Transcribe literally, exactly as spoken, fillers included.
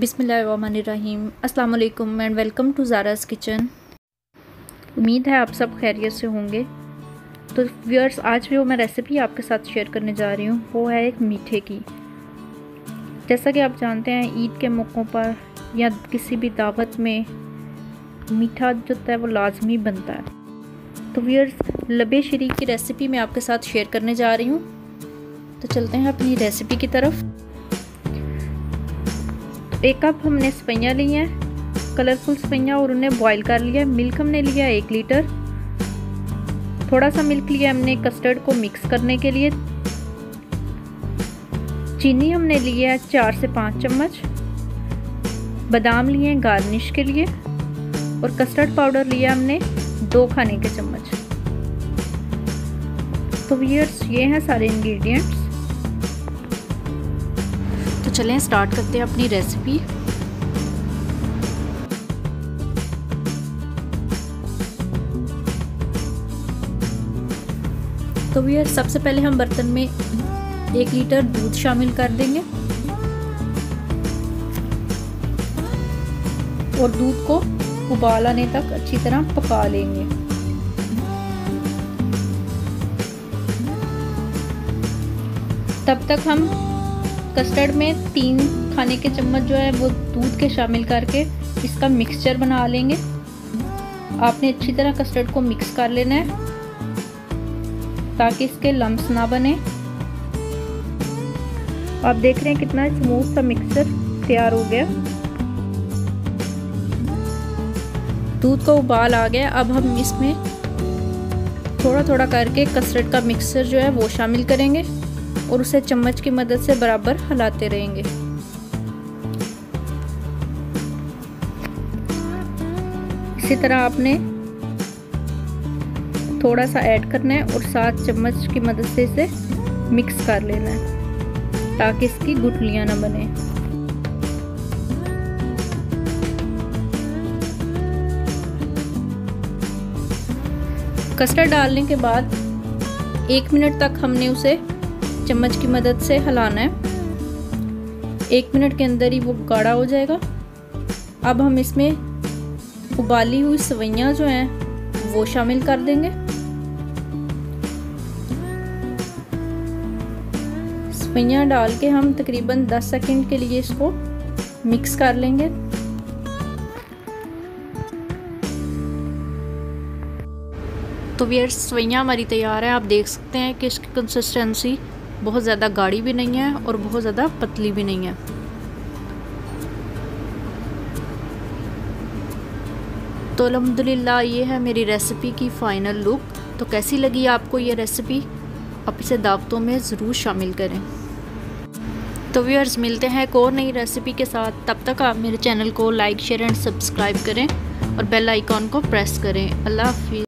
बिस्मिल्लाहिर्रहमानिर्रहीम, अस्सलाम वालेकुम and welcome to Zara's kitchen. उम्मीद है आप सब खैरियत से होंगे। तो व्यूअर्स, आज भी वो मैं रेसिपी आपके साथ शेयर करने जा रही हूँ, वो है एक मीठे की। जैसा कि आप जानते हैं, ईद के मौक़ों पर या किसी भी दावत में मीठा जो है वो लाजमी बनता है। तो व्यूअर्स, लबे शरीन की रेसिपी मैं आपके साथ शेयर करने जा रही हूँ। तो चलते हैं अपनी रेसिपी की तरफ। एक कप हमने सफैया ली है, कलरफुल सफैया, और उन्हें बॉईल कर लिया। मिल्क हमने लिया एक लीटर, थोड़ा सा मिल्क लिया हमने कस्टर्ड को मिक्स करने के लिए। चीनी हमने लिया है चार से पाँच चम्मच। बादाम लिए हैं गार्निश के लिए, और कस्टर्ड पाउडर लिया हमने दो खाने के चम्मच। तो व्यूअर्स, ये हैं सारे इंग्रेडिएंट्स। तो चलें स्टार्ट करते हैं अपनी रेसिपी। तो व्यूअर्स, सबसे पहले हम बर्तन में एक लीटर दूध शामिल कर देंगे और दूध को उबाल आने तक अच्छी तरह पका लेंगे। तब तक हम कस्टर्ड में तीन खाने के चम्मच जो है वो दूध के शामिल करके इसका मिक्सचर बना लेंगे। आपने अच्छी तरह कस्टर्ड को मिक्स कर लेना है ताकि इसके लम्स ना बने। आप देख रहे हैं कितना स्मूथ सा मिक्सचर तैयार हो गया। दूध को उबाल आ गया। अब हम इसमें थोड़ा थोड़ा करके कस्टर्ड का मिक्सचर जो है वो शामिल करेंगे और उसे चम्मच की मदद से बराबर हिलाते रहेंगे। इसी तरह आपने थोड़ा सा ऐड करना है और सात चम्मच की मदद से इसे मिक्स कर लेना है ताकि इसकी गुठलियां ना बने। कस्टर्ड डालने के बाद एक मिनट तक हमने उसे चम्मच की मदद से हिलाना है। एक मिनट के अंदर ही वो गाढ़ा हो जाएगा। अब हम इसमें उबाली हुई सवैयाँ जो हैं वो शामिल कर देंगे। सवैयाँ डाल के हम तकरीबन दस सेकंड के लिए इसको मिक्स कर लेंगे। तो व्यूअर्स, सवैयाँ हमारी तैयार है। आप देख सकते हैं कि इसकी कंसिस्टेंसी बहुत ज़्यादा गाढ़ी भी नहीं है और बहुत ज़्यादा पतली भी नहीं है। तो अल्हम्दुलिल्लाह, ये है मेरी रेसिपी की फ़ाइनल लुक। तो कैसी लगी आपको ये रेसिपी? आप इसे दावतों में ज़रूर शामिल करें। तो व्यूअर्स, मिलते हैं एक और नई रेसिपी के साथ। तब तक आप मेरे चैनल को लाइक शेयर एंड सब्सक्राइब करें और बेल आइकॉन को प्रेस करें। अल्लाह हाफिज़।